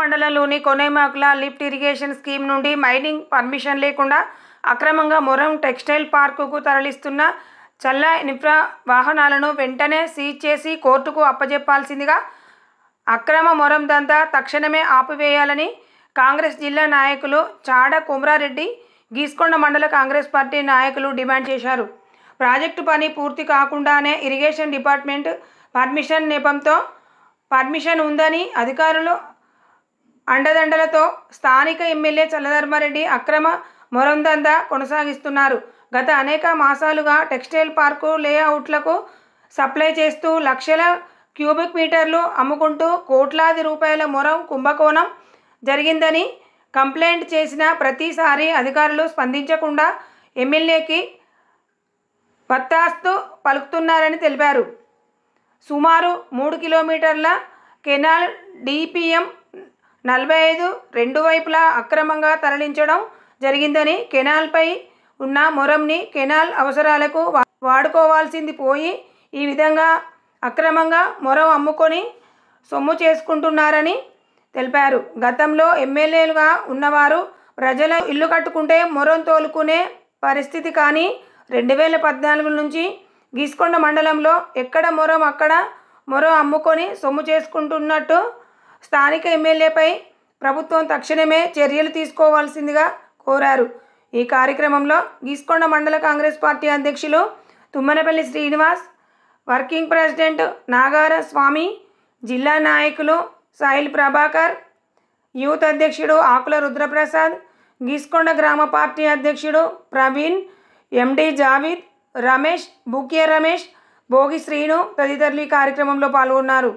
మండలంలోని కోనేమాకుల lift irrigation scheme నుండి mining permission లేకుండా అక్రమంగా మొరం టెక్స్టైల్ పార్కుకు తరలిస్తున్న చల్ల ఇన్ఫ్రా వాహనాలను వెంటనే సీజ్ చేసి కోర్టుకు అప్పజెప్పాల్సిందిగా అక్రమ మొరం దందా తక్షణమే ఆపివేయాలని కాంగ్రెస్ జిల్లా నాయకులు చాడా కుమారరెడ్డి గీస్కోండా మండల కాంగ్రెస్ పార్టీ నాయకులు డిమాండ్ చేశారు। ప్రాజెక్టు పని పూర్తి కాకుండానే ఇరిగేషన్ డిపార్ట్మెంట్ పర్మిషన్ నేపంతో పర్మిషన్ ఉందని అధికారులు అండదండలతో స్థానిక ఎమ్మెల్యే చల్లధర్మారెడ్డి అక్రమ మొరందందా కొనసాగిస్తున్నారు। గత అనేక మాసాలుగా టెక్స్టైల్ పార్కు లేఅవుట్లకు సప్లై చేస్తూ లక్షల క్యూబిక్ మీటర్లు అమ్ముకుంటూ కోట్లాది రూపాయల మొరం కుంభకోణం జరిగిందని కంప్లైంట్ చేసిన ప్రతిసారి అధికారులు స్పందించకుండా ఎమ్మెల్యేకి బత్తాస్తు పలుకుతున్నారని తెలిపారు। సుమారు 3 కిలోమీటర్ల కెనాల్ డిపిఎం 45 రెండు వైపులా అక్రమంగా తరలించడం జరిగిందని కెనాల్పై ఉన్న మొరంని కెనాల్ అవసరాలకు వాడుకోవాల్సింది పోయి ఈ విధంగా అక్రమంగా మొరం అమ్ముకొని సొమ్ము చేసుకుంటున్నారని తెలిపారు। గతంలో ఎమ్మెల్యేలుగా ఉన్నవారు ప్రజల ఇల్లు కట్టుకుంటే మొరం తోలుకునే పరిస్థితి, కానీ 2014 నుంచి గీస్కోండ మండలంలో ఎక్కడ మొరం అక్కడ మొరం అమ్ముకొని సొమ్ము చేసుకుంటున్నట్టు స్థానిక ఎమ్మెల్యేపై ప్రభుత్వం తక్షణమే చర్యలు తీసుకోవాల్సిందిగా కోరారు। ఈ కార్యక్రమంలో గీస్కోండ మండల కాంగ్రెస్ పార్టీ అధ్యక్షులు తుమ్మనేపల్లి శ్రీనివాస్, వర్కింగ్ ప్రెసిడెంట్ నాగార్ స్వామి, జిల్లా నాయకులు సాయిల్ ప్రభాకర్, యూత్ అధ్యక్షుడు ఆకుల రుద్రప్రసాద్, గీస్కోండ గ్రామ పార్టీ అధ్యక్షుడు ప్రవీణ్, ఎండి జావీద్, రమేష్, బుకియా రమేష్, భోగి శ్రీను తదితరులు ఈ కార్యక్రమంలో పాల్గొన్నారు।